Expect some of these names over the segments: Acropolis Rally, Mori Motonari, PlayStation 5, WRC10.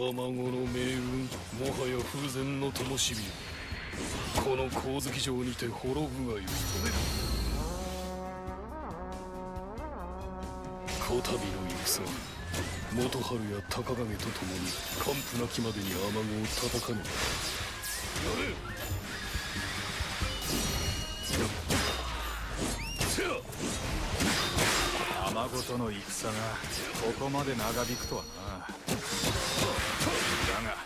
天子の命運、もはや風前の灯火よ。この光月城にて滅ぶがよいとめる。こたびの戦、元春や高影と共に完膚なきまでに天子を叩かねば。やれ！天子との戦がここまで長引くとはな。だが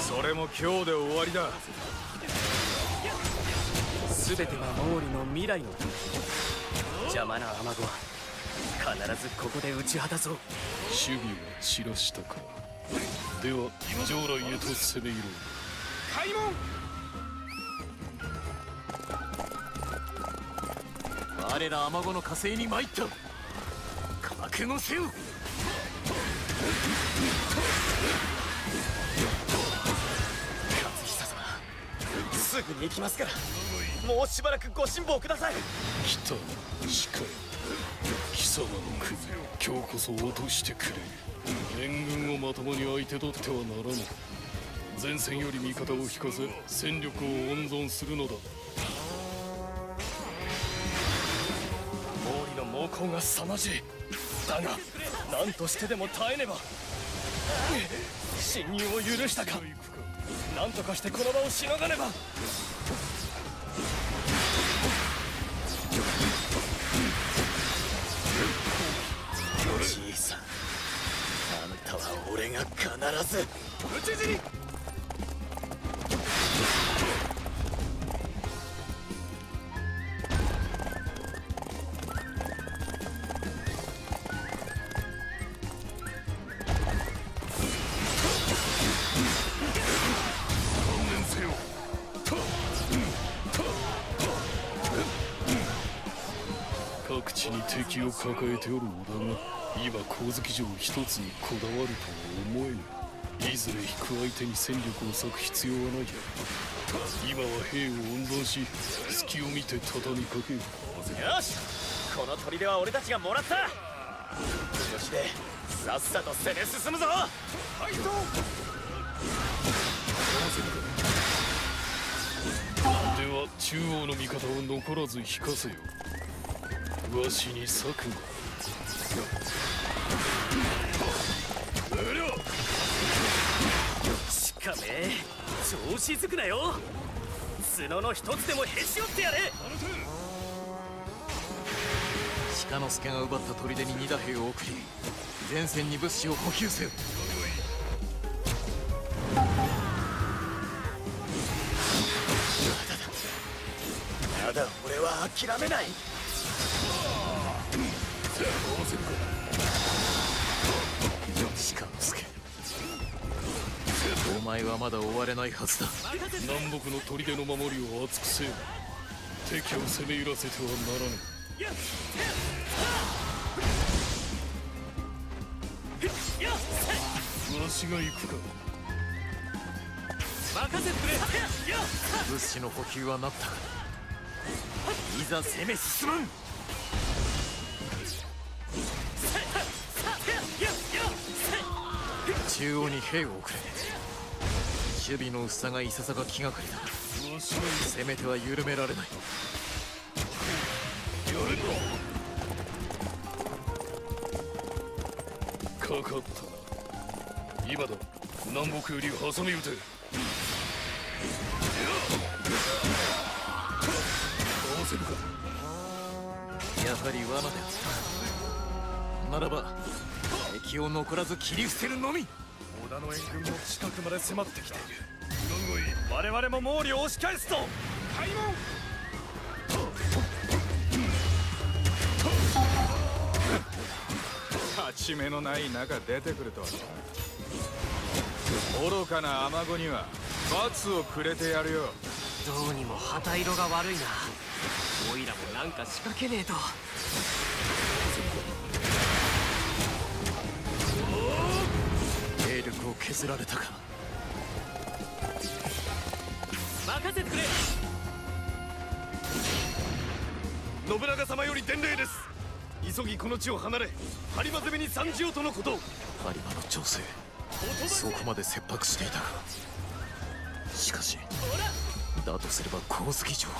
それも今日で終わりだ。全ては毛利の未来のため。邪魔な天子は必ずここで打ち果たそう。守備を散らしたか。では城来へと攻め入ろう。開門。我ら天子の火星に参った。覚悟せよ。勝久様、すぐに行きますから、もうしばらくご辛抱ください。来たなしかり。貴様の首、今日こそ落としてくれ。援軍をまともに相手取ってはならぬ。前線より味方を引かせ、戦力を温存するのだ。毛利の猛攻が凄まじい。だが何としてでも耐えねば。侵入を許したか。何とかしてこの場をしのがねば。小さん、あんたは俺が必ず討ち死に。敵を抱えておるのだが、今光月城一つにこだわるとは思えぬ。いずれ引く相手に戦力を割く必要はない。今は兵を温存し、隙を見て畳みかけよ。よし、この砦は俺たちがもらった。調子でさっさと攻め進むぞ。はいとでは中央の味方を残らず引かせよ。わしに策が。しかめ、調子づくなよ。角の一つでもへし折ってやれ。鹿之助が奪った砦に二打兵を送り、前線に物資を補給せよ。まだ俺は諦めない。鹿之助、お前はまだ終われないはずだ。南北の砦の守りを厚くせよ。敵を攻め入らせてはならぬ。わしが行くか。任せてくれ。物資の補給はなった。いざ攻め進む。中央に兵を送れ。守備の薄さがいささか気がかりだ。攻めては緩められない。かかったな。今だ、南北より挟み撃て。どうするか。やはり罠であった。ならば敵を残らず切り伏せるのみ。織田の援軍も近くまで迫ってきている。我々も毛利を押し返すぞ。開門。勝ち目のない中出てくるとはな。愚かな天子には罰をくれてやるよ。どうにも旗色が悪いな。おいらもなんか仕掛けねえと。兵力を削られたか。任せてくれ。信長様より伝令です。急ぎこの地を離れ、播磨攻めに参じようとのこと。播磨の調整、そこまで切迫していたか。しかしだとすれば光月城は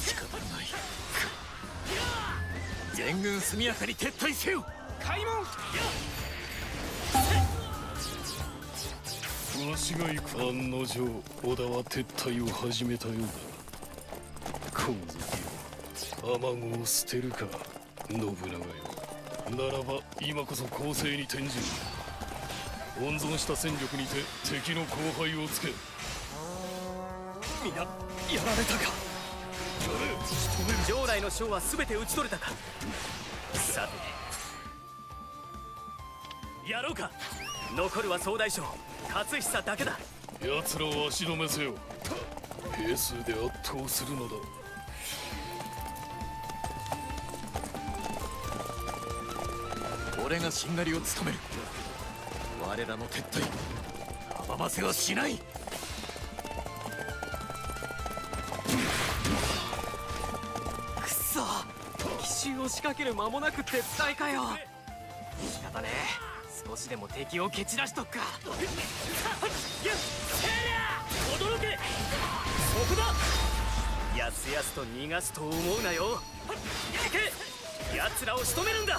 仕方ない。全軍速やかに撤退せよ。開門。わしが行く。案の定織田は撤退を始めたようだ。光月よ、雨子を捨てるか。信長よ、ならば今こそ攻勢に転じる。温存した戦力にて敵の後輩をつけ。皆やられたか。城内の将は全て討ち取れたか。さてやろうか。残るは総大将勝久だけだ。奴らを足止めせよ。兵数で圧倒するのだ。俺がしんがりを務める。我らの撤退阻ませはしない。くそ、奇襲を仕掛ける間もなく撤退かよ。仕方ねえ、少しでも敵を蹴散らしとっか。驚け、そこだ。やすやすと逃がすと思うなよ。行け、奴らを仕留めるんだ。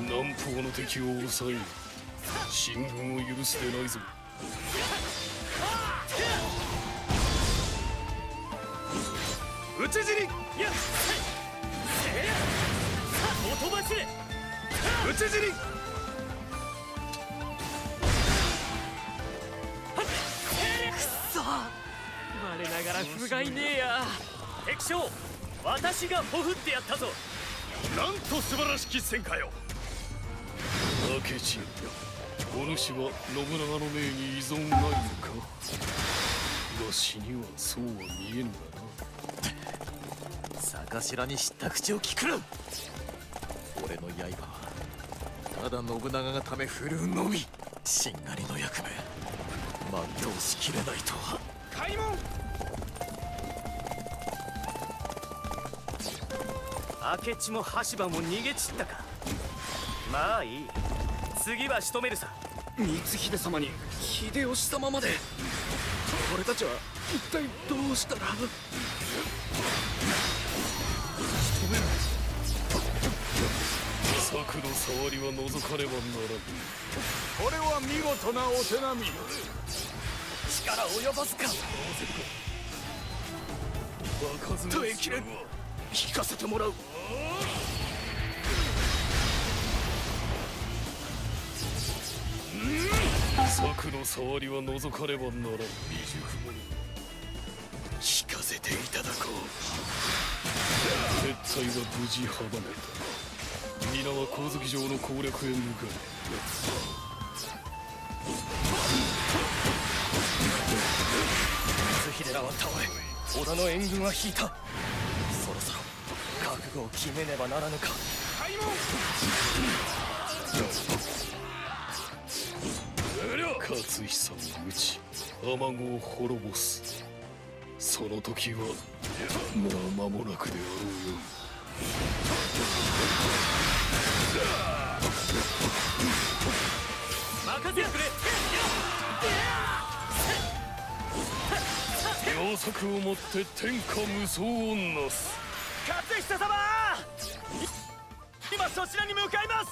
南方の敵を抑える。進軍を許すでないぞ。討ち死に。音走れ。討ち死に。くそ、我ながら不甲斐ねえや。敵将、私がほふってやったぞ。なんと素晴らしき戦果よ。明智、お主は信長の命に依存ないのか。わしにはそうは見えぬがな。坂頭に知った口を聞くな。俺の刃はただ信長がため振るうのみ。しんがりの役目全うしきれないとは。開門。明智も羽柴も逃げ散ったか。まあいい、次は仕留めるさ。光秀様に秀吉様まで。俺たちは一体どうしたら。仕留める。策の触りは除かねばならぬ。これは見事なお手並み。力及ばずか。耐えきれん。引かせてもらう。策の触りは除かねばならん。未熟者、聞かせていただこう。撤退は無事阻めた。皆は光月城の攻略へ向かえ。光秀らは倒れ、織田の援軍は引いた。そろそろ覚悟を決めねばならぬか。開門。勝久を討ち、雨子を滅ぼす。その時はまあ間もなくであろうよ。任せてくれ。要策をもって天下無双をなす。勝久様、今そちらに向かいます。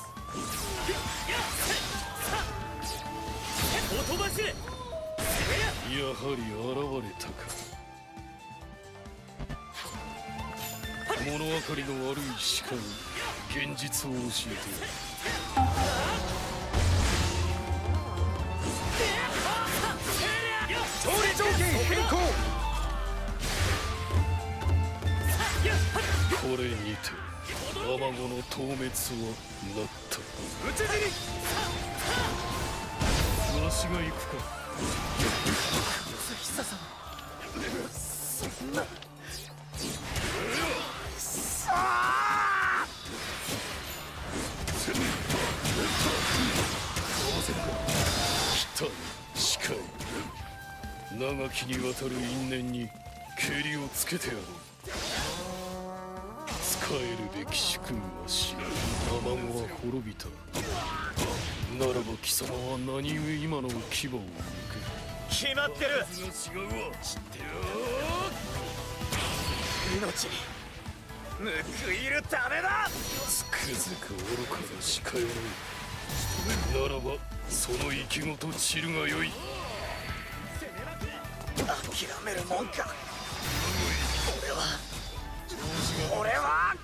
やはり現れたか。物分かりの悪い鹿に現実を教えてやる。勝利条件変更。これにて雨子の討滅はなった。討ち死に。わしが行くか。久様、そんな。さあ。近い。長きにわたる因縁にけりをつけてやろう。帰るべき主君は死ぬ。卵は滅びた。ならば貴様は何故今の牙を抜く。決まってる。知ってるよ。命に報いるためだ。つくづく愚かでしかよい。ならばその生きごと散るがよい。諦めるもんか。俺は